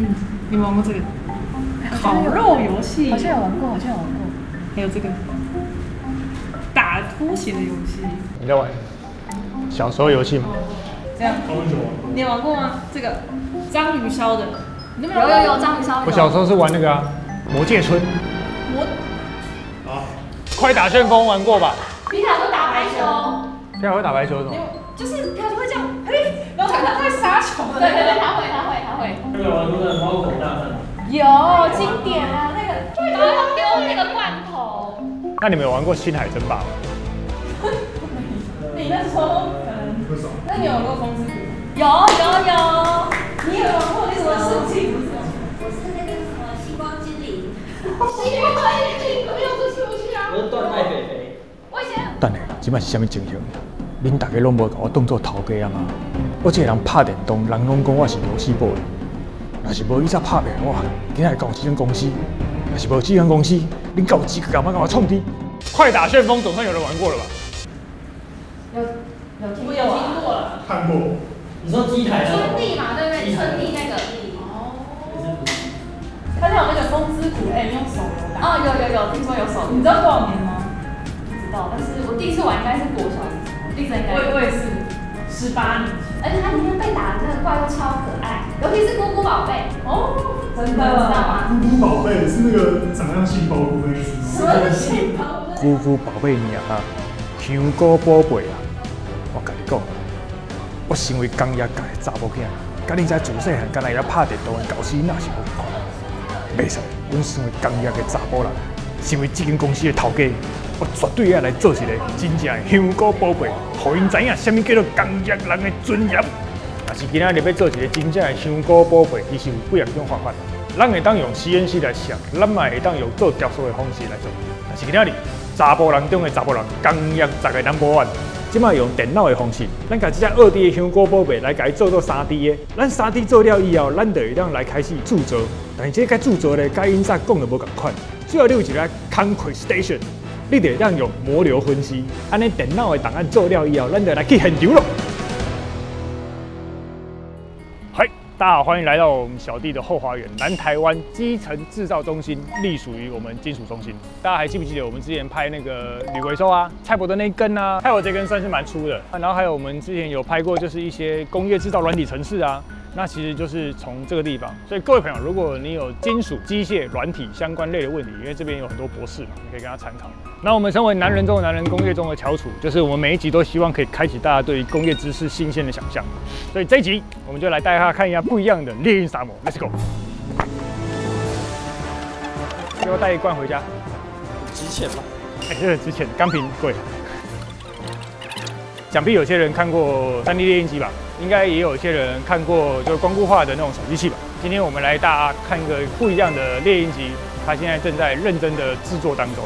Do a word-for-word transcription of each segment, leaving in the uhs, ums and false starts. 嗯，你玩过这个？烤肉游戏？好像有玩过，好像有玩过。还有这个打拖鞋的游戏。你在玩小时候游戏吗？这样。你玩过吗？这个章鱼烧的。有有有章鱼烧。我小时候是玩那个啊，魔界村。魔。啊。快打旋风玩过吧？皮卡会打白球。皮卡会打白球什么？就是皮卡会这样，嘿，然后他会杀球。对对对，他会他会他会。那个玩过的猫狗大战。有经典啊，那个对，然后丢那个罐头。那你们有玩过星海争霸吗？你那时候可能不熟。那你有玩过风之谷？有有有。你有玩过那什么事情？我是那个什么星光精灵。星光精灵又是出去啊？我是断奶肥肥。我先。等下，今麦是虾米情形？恁大家拢无把我当作头家啊嘛？我这个人拍电动，人拢讲我是游戏 boy。 若是无以前拍拼我，今仔搞这间公司；若是无这间公司，恁搞几个干嘛干嘛创低？快打旋风总算有人玩过了吧？有有听过，有听过了，看过。你说机台？春地嘛，对不对？春地那个。哦。他讲那个风之谷，哎，用手游打。哦，有有有，听说有手游。你知道多少年吗？不知道，但是我第一次玩应该是国小，第一次应该。我我也是，十八年。 而且它里面被打的那个怪物超可爱，尤其是咕咕宝贝哦，真的知道吗？咕咕宝贝是那个长相杏鲍菇那个。什么杏鲍菇？咕咕宝贝娘啊，香菇宝贝啊！我跟你讲，我身为工业界的查某囝，甲恁遮自细汉干来遐拍电动的搞死那是无可能。袂使，阮身为工业的查某人，身为这间公司的头家。 我绝对要来做一个真正的香菇宝贝，互因知影什么叫做工业人的尊严。但是今仔日要做一个真正的香菇宝贝，其实有几啊种方法。咱会当用 C N C 来削，咱嘛会当用做雕塑的方式来做。但是今仔日查甫人中的查甫人，工业十个 number one， 即卖用电脑的方式，咱家即只二 D 的香菇宝贝来家做做三 D 的。咱三 D 做了以后，咱就会当来开始铸造。但是这个铸造咧，甲因早讲的无同款。最后你有一个 concrete station。 你得让用模流分析，安尼电脑的档案做了以后，咱就来去现场咯。嗨，大家好，欢迎来到我们小弟的后花园——南台湾基层制造中心，隶属于我们金属中心。大家还记不记得我们之前拍那个铝回收啊、蔡伯的那一根啊？蔡伯这根算是蛮粗的、啊。然后还有我们之前有拍过，就是一些工业制造软体程式啊。 那其实就是从这个地方，所以各位朋友，如果你有金属、机械、软体相关类的问题，因为这边有很多博士嘛，你可以跟他参考。那我们身为男人中的男人，工业中的翘楚，就是我们每一集都希望可以开启大家对于工业知识新鲜的想象。所以这一集我们就来带大家看一下不一样的猎运沙漠 ，Let's go！ 给我带一罐回家，值钱吧？哎、欸，这个值钱，钢瓶贵。 想必有些人看过三 D 列印机吧，应该也有些人看过就是光固化的那种手机器吧。今天我们来大家看一个不一样的列印机，它现在正在认真的制作当中。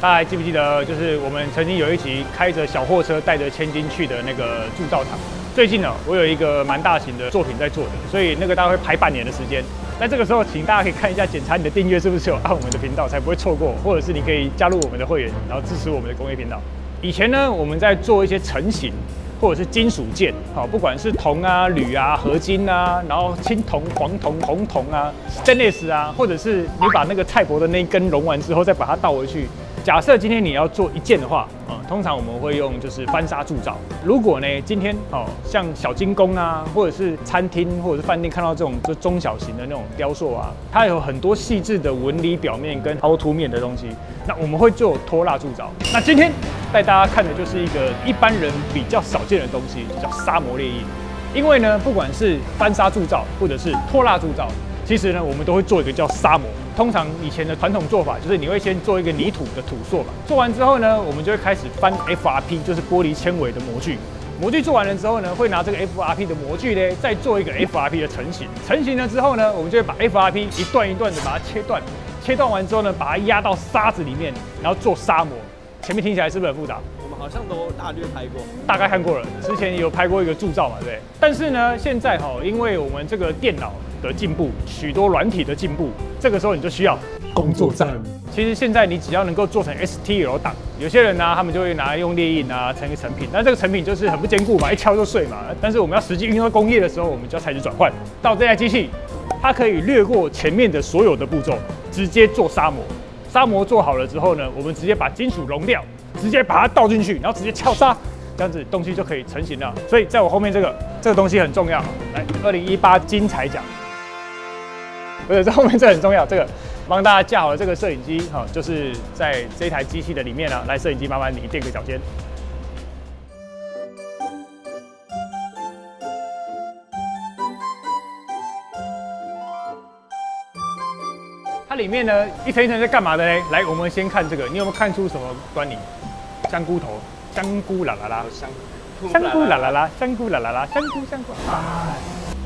大家还记不记得，就是我们曾经有一集开着小货车带着千金去的那个铸造厂？最近呢，我有一个蛮大型的作品在做的，所以那个大概会排半年的时间。那这个时候，请大家可以看一下，检查你的订阅是不是有按我们的频道，才不会错过，或者是你可以加入我们的会员，然后支持我们的工业频道。 以前呢，我们在做一些成型或者是金属件，好，不管是铜啊、铝啊、合金啊，然后青铜、黄铜、红铜啊、stainless 啊，或者是你把那个蔡伯的那一根熔完之后，再把它倒回去。假设今天你要做一件的话，啊、嗯，通常我们会用就是翻砂铸造。如果呢，今天哦，像小精工啊，或者是餐厅或者是饭店看到这种就中小型的那种雕塑啊，它有很多细致的纹理表面跟凹凸面的东西，那我们会做脱蜡铸造。那今天。 带大家看的就是一个一般人比较少见的东西，叫砂磨列印。因为呢，不管是翻砂铸造或者是脱蜡铸造，其实呢，我们都会做一个叫砂磨。通常以前的传统做法就是你会先做一个泥土的土塑嘛，做完之后呢，我们就会开始翻 F R P， 就是玻璃纤维的模具。模具做完了之后呢，会拿这个 F R P 的模具呢，再做一个 F R P 的成型。成型了之后呢，我们就会把 F R P 一段一段的把它切断，切断完之后呢，把它压到沙子里面，然后做砂磨。 前面听起来是不是很复杂？我们好像都大略拍过，大概看过了。之前也有拍过一个铸造嘛，对不对？但是呢，现在哈，因为我们这个电脑的进步，许多软体的进步，这个时候你就需要工作站。其实现在你只要能够做成 S T L 档，有些人呢、啊，他们就会拿来用列印啊，成一个成品。但这个成品就是很不坚固嘛，一敲就碎嘛。但是我们要实际运用到工业的时候，我们就要材质转换到这台机器。它可以略过前面的所有的步骤，直接做砂磨。砂磨做好了之后呢，我们直接把金属溶掉，直接把它倒进去，然后直接敲砂，这样子东西就可以成型了。所以在我后面这个这个东西很重要，来，二零一八金彩奖。 不是，这后面这很重要。这个帮大家架好了这个摄影机，哈，就是在这台机器的里面啊。来，摄影机麻烦你垫个脚尖。它里面呢一层一层在干嘛的呢？来，我们先看这个，你有没有看出什么端倪？香菇头，香菇啦啦啦，香菇啦啦啦，香菇啦啦啦，香菇香菇啊！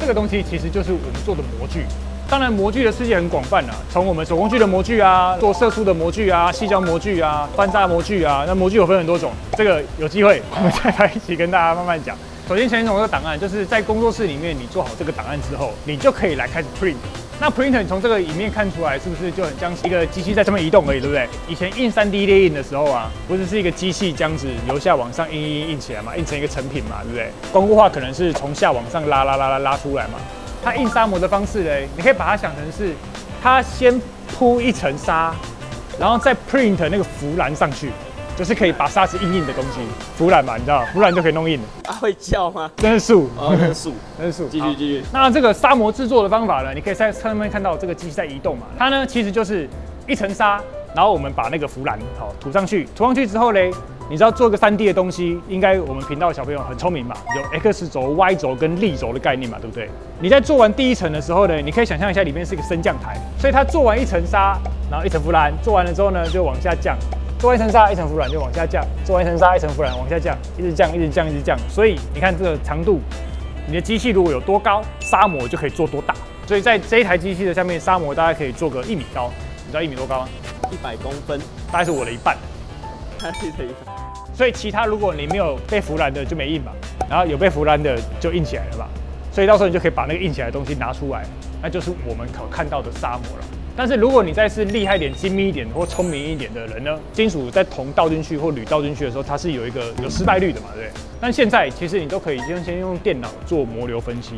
这个东西其实就是我们做的模具。 当然，模具的世界很广泛啊，从我们手工具的模具啊，做射出的模具啊，细胶模具啊，翻砂模具啊，那模具有分很多种。这个有机会我们再来一起跟大家慢慢讲。首先，前一种这个档案，就是在工作室里面你做好这个档案之后，你就可以来开始 print。那 print 你从这个里面看出来，是不是就很像一个机器在上面移动而已，对不对？以前印 三 D 列印的时候啊，不是是一个机器这样子由下往上印印印起来嘛，印成一个成品嘛，对不对？光固化可能是从下往上拉拉拉拉拉出来嘛。 它印砂模的方式嘞，你可以把它想成是，它先铺一层砂，然后再 print 那个浮蓝上去，就是可以把砂子印印的东西，浮蓝嘛，你知道，浮蓝就可以弄印了。它、啊、会叫吗？真是素，哦，真是素，真是素。继续继续。那这个砂模制作的方法呢，你可以在上面看到这个机器在移动嘛，它呢其实就是一层砂，然后我们把那个浮蓝好涂上去，涂上去之后嘞。 你知道做一个 三 D 的东西，应该我们频道的小朋友很聪明嘛，有 X 轴、Y 轴跟 Z 轴的概念嘛，对不对？你在做完第一层的时候呢，你可以想象一下，里面是一个升降台，所以它做完一层砂，然后一层浮蓝，做完了之后呢，就往下降；做完一层砂，一层浮蓝就往下降；做完一层砂，一层浮蓝往下降，一直降，一直降，一直降。所以你看这个长度，你的机器如果有多高，砂模就可以做多大。所以在这一台机器的下面，砂模大概可以做个一米高，你知道一米多高吗？一百公分，大概是我的一半。 所以其他如果你没有被浮蓝的就没印嘛，然后有被浮蓝的就印起来了嘛，所以到时候你就可以把那个印起来的东西拿出来，那就是我们可看到的砂模了。但是如果你再是厉害一点、精密一点或聪明一点的人呢，金属在铜倒进去或铝倒进去的时候，它是有一个有失败率的嘛，对不对？但现在其实你都可以先先用电脑做模流分析。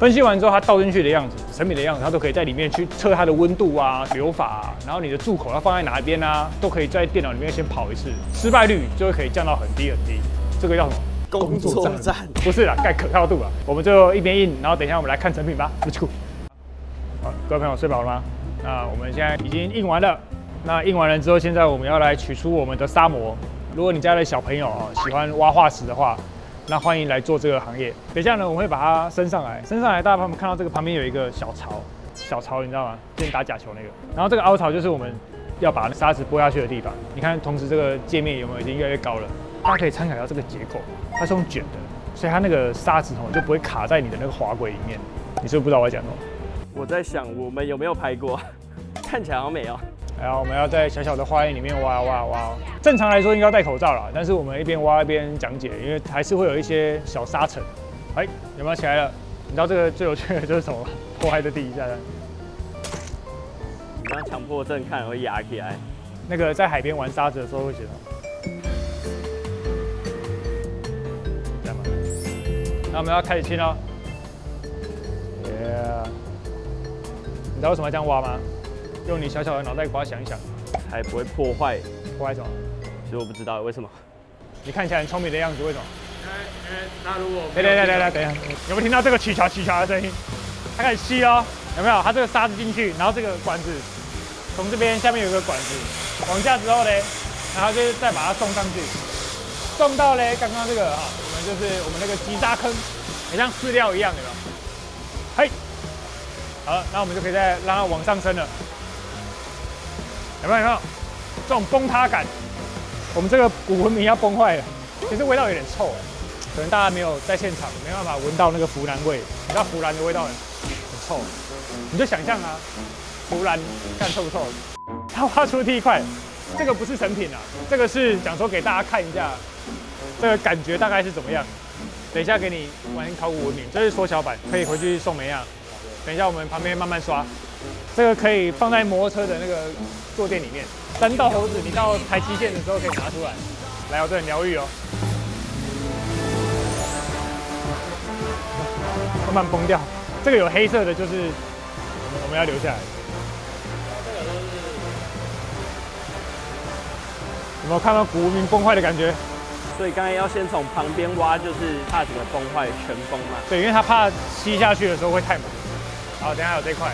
分析完之后，它倒进去的样子、成品的样子，它都可以在里面去测它的温度啊、流法啊，然后你的注口要放在哪边啊，都可以在电脑里面先跑一次，失败率就会可以降到很低很低。这个叫什么？工作站？不是啦，盖可靠度啦。我们最后一边印，然后等一下我们来看成品吧。Let's go。好，各位朋友睡饱了吗？那我们现在已经印完了。那印完了之后，现在我们要来取出我们的砂模。如果你家的小朋友啊喜欢挖化石的话， 那欢迎来做这个行业。等一下呢，我会把它升上来，升上来，大家看到这个旁边有一个小槽，小槽你知道吗？之前打假球那个。然后这个凹槽就是我们要把沙子拨下去的地方。你看，同时这个界面有没有已经越来越高了？大家可以参考一下这个结构，它是用卷的，所以它那个沙子哦就不会卡在你的那个滑轨里面。你是不是不知道我在讲什么？我在想我们有没有拍过，看起来好美哦。 然后我们要在小小的花园里面挖挖挖。正常来说应该要戴口罩啦，但是我们一边挖一边讲解，因为还是会有一些小沙尘。哎，有没有起来了？你知道这个最有趣的就是什么？破坏的第一下。你刚强迫症看会压起来。那个在海边玩沙子的时候会觉得。这样吗？那我们要开始清喽。Yeah。你知道为什么要这样挖吗？ 用你小小的脑袋瓜想一想，才不会破坏。破坏什么？其实我不知道为什么。你看起来很聪明的样子，为什么？哎哎、欸，那如果……来来来来来，等一下，有没有听到这个起桥起桥的声音？它开始吸哦，有没有？它这个沙子进去，然后这个管子从这边下面有一个管子往下之后呢，然后就是再把它送上去，送到嘞刚刚这个啊，我们就是我们那个集沙坑，很像饲料一样，有没有？嘿，好了，那我们就可以再让它往上升了。 有没有？有没有这种崩塌感？我们这个古文明要崩坏了。其实味道有点臭，可能大家没有在现场，没办法闻到那个腐兰味。你知道腐兰的味道很很臭，你就想象啊，腐兰看臭不臭？它挖出第一块，这个不是成品啊，这个是想说给大家看一下，这个感觉大概是怎么样。等一下给你玩考古文明，这是缩小版，可以回去送梅亚。等一下我们旁边慢慢刷。 这个可以放在摩托车的那个坐垫里面，三道猴子，你到台七线的时候可以拿出来。来哦，这很疗愈哦。慢慢崩掉，这个有黑色的就是我们要留下来。有没有看到古文明崩坏的感觉？所以刚才要先从旁边挖，就是怕整个崩坏全崩嘛。对，因为他怕吸下去的时候会太猛。好，等一下有这块。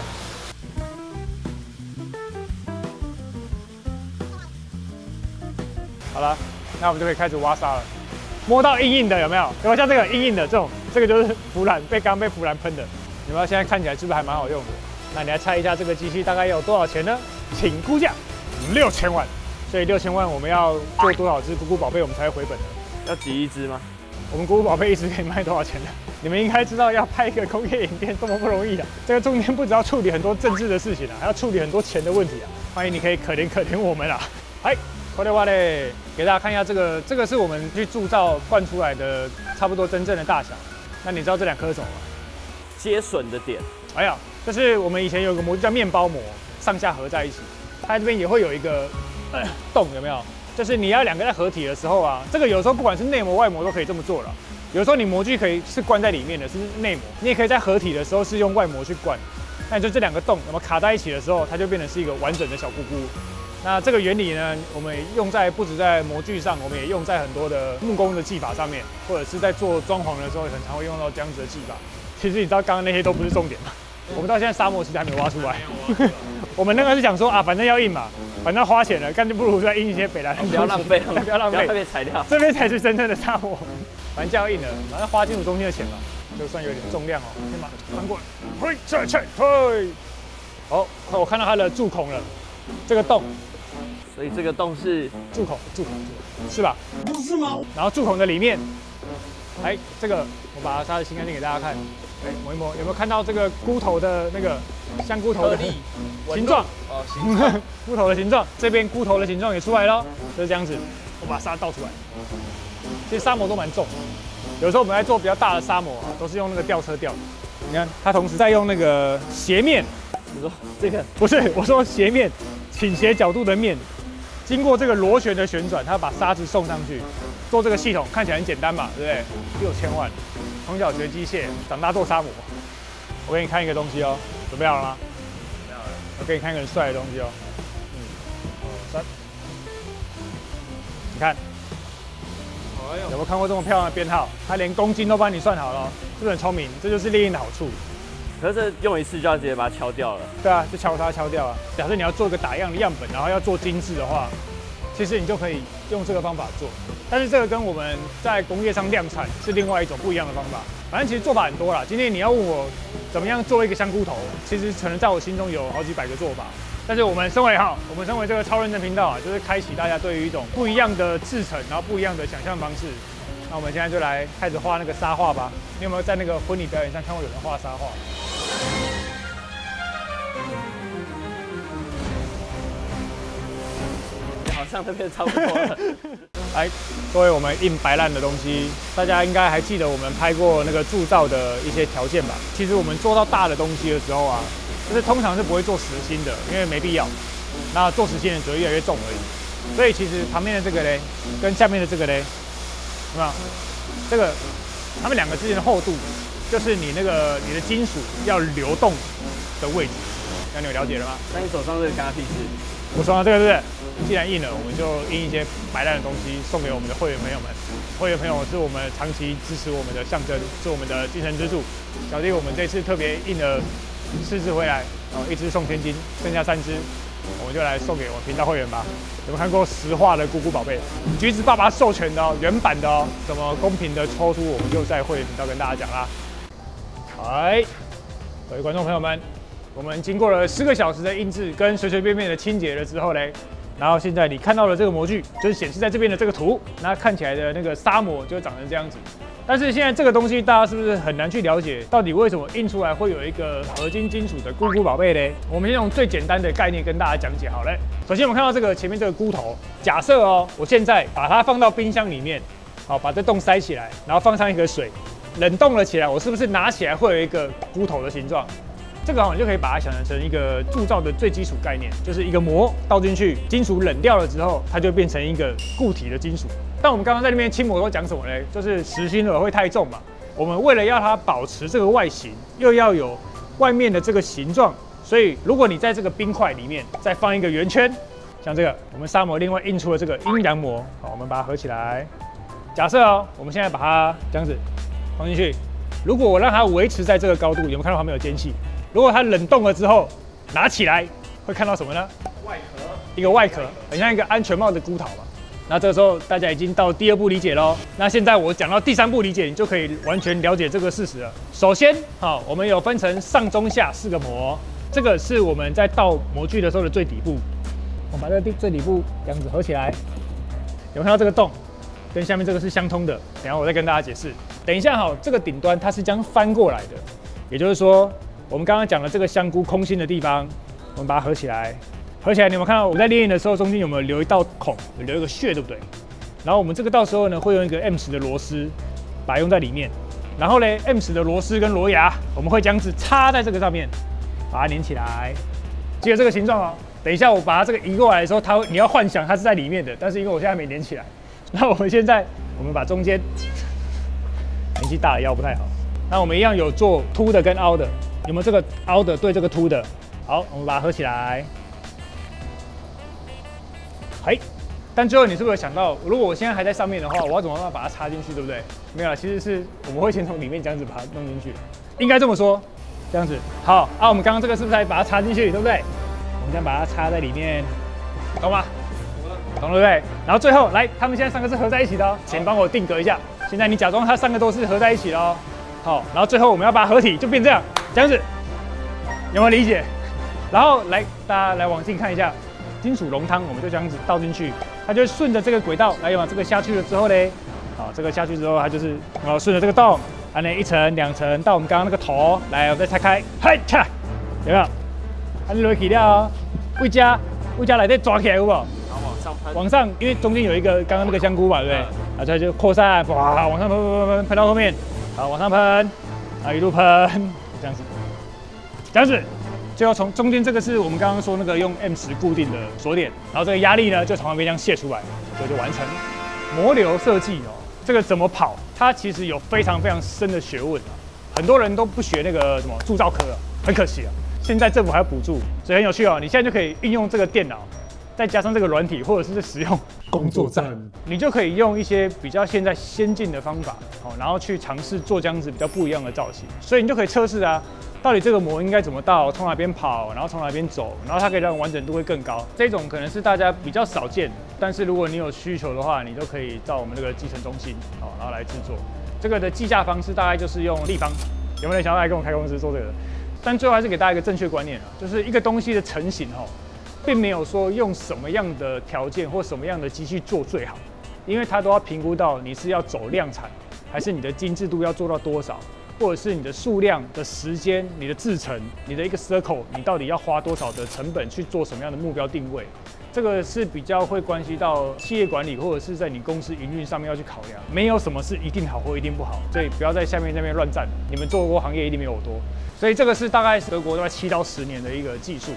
好了，那我们就可以开始挖沙了。摸到硬硬的有没有？有没有像这个硬硬的这种？这个就是腐烂，被刚被腐烂喷的。有没有？现在看起来是不是还蛮好用的？那你来猜一下这个机器大概要多少钱呢？请估价，六千万。所以六千万我们要做多少只咕咕宝贝我们才会回本呢？要几亿只吗？我们咕咕宝贝一只可以卖多少钱呢？你们应该知道要拍一个工业影片多么不容易啊！这个中间不只要处理很多政治的事情啊，还要处理很多钱的问题啊。欢迎你可以可怜可怜我们啊！哎。 哇嘞哇嘞！给大家看一下这个，这个是我们去铸造灌出来的，差不多真正的大小。那你知道这两颗是什么吗？接榫的点。哎呀，这是我们以前有个模具叫面包模，上下合在一起。它这边也会有一个、呃、洞，有没有？就是你要两个在合体的时候啊，这个有时候不管是内模外模都可以这么做了。有时候你模具可以是灌在里面的，是内模；你也可以在合体的时候是用外模去灌。那你就这两个洞，那么卡在一起的时候，它就变成是一个完整的小咕咕。 那这个原理呢，我们用在不止在模具上，我们也用在很多的木工的技法上面，或者是在做装潢的时候，很常会用到这样子的技法。其实你知道刚刚那些都不是重点嘛，我们到现在沙漠其实还没挖出来。我们那个是想说啊，反正要硬嘛，反正花钱了，干脆不如再硬一些北兰。不要浪费，不要浪费，不要被踩掉。这边才是真正的沙漠，反正要硬了，反正花清楚中间的钱嘛，就算有点重量哦。先把翻过来，嘿，撤撤退。好，我看到它的蛀孔了，这个洞。 所以这个洞是蛀口，蛀口，是吧？不是吗？然后蛀口的里面，哎，这个我把它清干净给大家看。哎，摸一摸，有没有看到这个菇头的那个像菇头的形状？哦，形状，菇头的形状。这边菇头的形状也出来了，就是这样子。我把沙倒出来。其实沙模都蛮重，有时候我们在做比较大的沙模啊，都是用那个吊车吊的。你看，它同时在用那个斜面。你说这个不是？我说斜面，倾斜角度的面。 经过这个螺旋的旋转，它把沙子送上去，做这个系统看起来很简单嘛，对不对？六千万，从小学机械，长大做沙模。我给你看一个东西哦，准备好了吗？准备好了。我给你看一个很帅的东西哦。嗯，二三，你看，有没有看过这么漂亮的编号？它连公斤都帮你算好了哦，是不是很聪明？这就是猎鹰的好处。 可是用一次就要直接把它敲掉了。对啊，就敲它敲掉啊。假设你要做个打样的样本，然后要做精致的话，其实你就可以用这个方法做。但是这个跟我们在工业上量产是另外一种不一样的方法。反正其实做法很多啦。今天你要问我怎么样做一个香菇头，其实可能在我心中有好几百个做法。但是我们身为哈，我们身为这个超认真频道啊，就是开启大家对于一种不一样的制程，然后不一样的想象方式。那我们现在就来开始画那个沙画吧。你有没有在那个婚礼表演上看过有人画沙画？ 好像这边差不多了。来，各位，我们硬白烂的东西，大家应该还记得我们拍过那个铸造的一些条件吧？其实我们做到大的东西的时候啊，就是通常是不会做实心的，因为没必要。那做实心的只会越来越重而已。所以其实旁边的这个嘞，跟下面的这个嘞，有没有？这个它们两个之间的厚度。 就是你那个你的金属要流动的位置，那你有了解了吗？那你手上这个干屁事？我手上这个是不是？既然硬了，我们就印一些白烂的东西送给我们的会员朋友们。会员朋友是我们长期支持我们的象征，是我们的精神支柱。小弟，我们这次特别印了四只回来，然后一只送天津，剩下三只我们就来送给我们频道会员吧。有没有看过实话的咕咕宝贝？橘子爸爸授权的哦，原版的哦，怎么公平的抽出，我们就在会员频道跟大家讲啦。 哎，各位观众朋友们，我们经过了十个小时的印制跟随随便便的清洁了之后嘞，然后现在你看到了这个模具，就是显示在这边的这个图，那看起来的那个沙模就长成这样子。但是现在这个东西，大家是不是很难去了解，到底为什么印出来会有一个合金金属的咕咕宝贝嘞？我们先用最简单的概念跟大家讲解好嘞。首先我们看到这个前面这个菇头，假设哦，我现在把它放到冰箱里面，好，把这洞塞起来，然后放上一个水。 冷冻了起来，我是不是拿起来会有一个菇头的形状？这个好像就可以把它想象成一个铸造的最基础概念，就是一个模倒进去，金属冷掉了之后，它就变成一个固体的金属。但我们刚刚在那边轻模都讲什么呢？就是实心的会太重嘛。我们为了要它保持这个外形，又要有外面的这个形状，所以如果你在这个冰块里面再放一个圆圈，像这个，我们砂模另外印出了这个阴阳膜，好，我们把它合起来。假设哦，我们现在把它这样子放进去，如果我让它维持在这个高度，有没有看到旁边有间隙？如果它冷冻了之后拿起来，会看到什么呢？外壳，一个外壳，很像一个安全帽的骨头嘛。 那这个时候大家已经到第二步理解喽。那现在我讲到第三步理解，你就可以完全了解这个事实了。首先，好，我们有分成上中下四个模，这个是我们在倒模具的时候的最底部。我把这个最底部这样子合起来，有看到这个洞，跟下面这个是相通的。等一下我再跟大家解释。等一下，好，这个顶端它是将翻过来的，也就是说，我们刚刚讲的这个香菇空心的地方，我们把它合起来。 合起来，你有没有看到我们在列印的时候，中间有没有留一道孔，有留一个穴，对不对？然后我们这个到时候呢，会用一个 M 十的螺丝把它用在里面。然后呢 M 十的螺丝跟螺牙，我们会这样子插在这个上面，把它粘起来。记得这个形状哦。等一下我把它这个移过来的时候，它你要幻想它是在里面的，但是因为我现在没粘起来，那我们现在我们把中间年纪大了腰不太好，那我们一样有做凸的跟凹的，有没有这个凹的对这个凸的？好，我们把它合起来。 哎，但最后你是不是有想到，如果我现在还在上面的话，我要怎么办把它插进去，对不对？没有啦，其实是我们会先从里面这样子把它弄进去，应该这么说，这样子。好啊，我们刚刚这个是不是还把它插进去，对不对？我们先把它插在里面，懂吗？懂了，对不对？然后最后来，他们现在三个是合在一起的哦，请帮我定格一下。现在你假装它三个都是合在一起的哦。好，然后最后我们要把它合体，就变这样，这样子，有没有理解？然后来，大家来往近看一下。 金属浓汤，我们就这样子倒进去，它就顺着这个轨道来往。这个下去了之后嘞，好，这个下去之后，它就是呃顺着这个洞，它呢一层两层到我们刚刚那个头来，我再拆开，嗨嚓，有没有？它就落起了，魏家魏家来再抓起来，有无？然后往上喷，往上，因为中间有一个刚刚那个香菇嘛，对不对？然后它就扩散，哇，往上喷喷喷喷到后面，好，往上喷，啊一路喷，这样子，这样子。 最后从中间这个是我们刚刚说那个用 M 十固定的锁点，然后这个压力呢就从旁边这样泄出来，所以就完成模流设计哦。这个怎么跑？它其实有非常非常深的学问啊，很多人都不学那个什么铸造科啊，很可惜啊。现在政府还要补助，所以很有趣哦。你现在就可以运用这个电脑，再加上这个软体或者是使用工作站，你就可以用一些比较现在先进的方法，好，然后去尝试做这样子比较不一样的造型，所以你就可以测试啊。 到底这个模应该怎么倒？从哪边跑，然后从哪边走，然后它可以让完整度会更高。这种可能是大家比较少见，但是如果你有需求的话，你都可以到我们这个集成中心，好，然后来制作。这个的计价方式大概就是用立方。有没有人想要来跟我开公司做这个？但最后还是给大家一个正确观念啊，就是一个东西的成型哦，并没有说用什么样的条件或什么样的机器做最好，因为它都要评估到你是要走量产，还是你的精致度要做到多少。 或者是你的数量的时间、你的制程、你的一个 circle， 你到底要花多少的成本去做什么样的目标定位？这个是比较会关系到企业管理或者是在你公司营运上面要去考量。没有什么是一定好或一定不好，所以不要在下面那边乱站。你们做过行业一定没有我多，所以这个是大概德国大概七到十年的一个技术。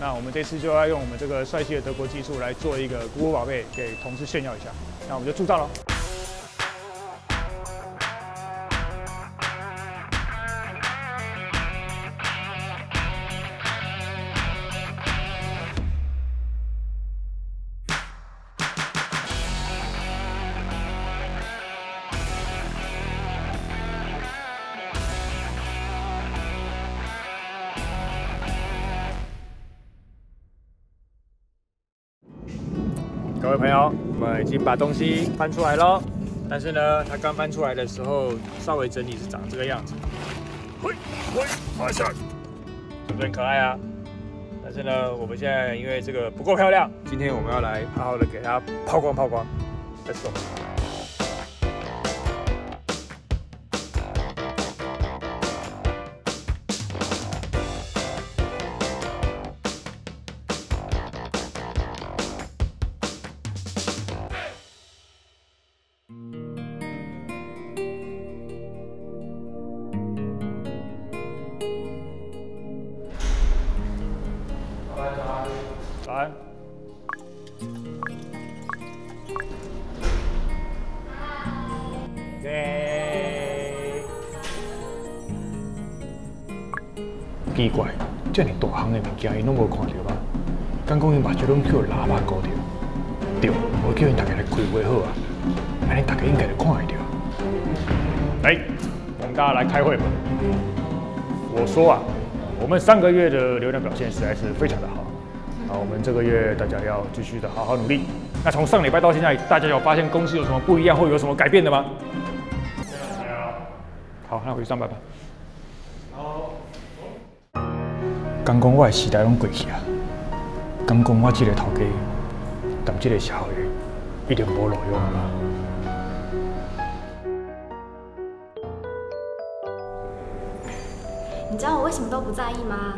那我们这次就要用我们这个帅气的德国技术来做一个Hugo Bobble给同事炫耀一下。那我们就铸造咯。各位朋友，我们已经把东西翻出来咯。但是呢，它刚翻出来的时候，稍微整理是长这个样子，嘿，嘿，马上，是不是很可爱啊？但是呢，我们现在因为这个不够漂亮，今天我们要来好好的给它抛光抛光， Let's go。 来，对，奇怪，即係連獨行嘅物件佢都冇看到吧？剛剛佢目睭攏叫喇叭搞到，對，我叫因大家來開會好啊，安尼大家應該就看會到。來，我們大家來開會吧。我說啊，我們上個月的流量表現實在是非常的好。 好，我們這個月大家要繼續的好好努力。那從上禮拜到現在，大家有發現公司有什麼不一樣，或有什麼改變的嗎？好，那回去上班吧。好。剛剛我的時代攏過去啊，剛剛我這個頭家，但這個社會一定無路用啊。你知道我為什麼都不在意嗎？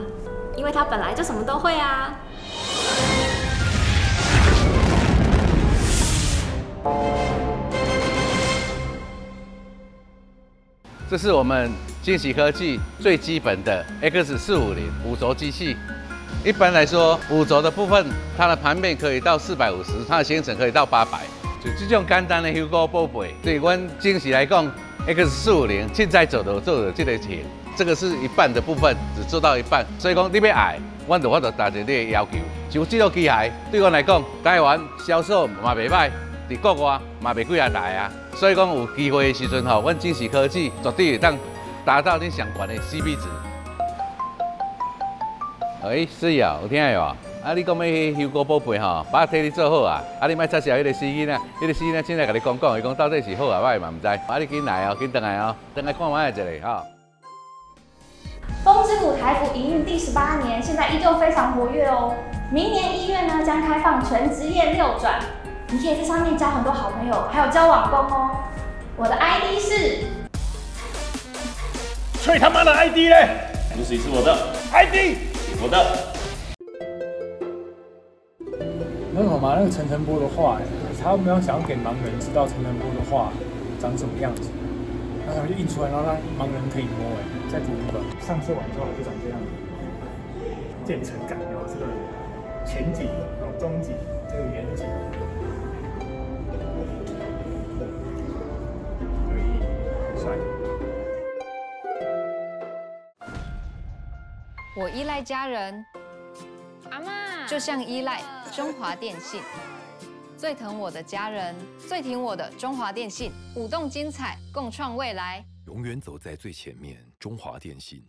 因為他本來就什麼都會啊。 这是我们惊喜科技最基本的 X 四五零五轴机器。一般来说，五轴的部分，它的盘面可以到四百五十，它的行程可以到八百。就这种简单的 Hugo Bobble， 对阮惊喜来讲 ，X 四五零凊彩做就做就这个钱。这个是一半的部分，只做到一半。所以讲你要爱，阮就我就达到你的要求。像这种机械，对阮来讲，台湾销售嘛袂歹。 伫国外嘛袂几啊大啊，所以讲有机会的时阵吼，阮惊喜科技绝对会当达到恁上悬的 C P 值。哎，是啊，有听有啊？啊，你讲要去修哥宝贝吼，把替你做好啊！啊，你莫插手迄个死囡仔，迄个死囡仔凊彩甲你讲讲，伊讲到底是好啊歹嘛毋知。啊，你紧来哦，紧转来哦，转来看卖一下吼。风之谷台府营运第十八年，现在依旧非常活跃哦。明年一月呢，将开放全职业六转。 你可以在上面交很多好朋友，还有交网工哦。我的 I D 是，吹他妈的 I D 嘞！不是，是我的 I D， 我的。很好嘛，那个陈澄波的话，他没有想要给盲人知道陈澄波的话长什么样子，然后他就印出来，然后让盲人可以摸哎，再读一本。上次玩之后就长这样子，渐层感有这个前景，有中景，这个远景。 我依赖家人，阿嬤就像依赖中华电信，最疼我的家人，最挺我的中华电信，舞动精彩，共创未来，永远走在最前面。中华电信。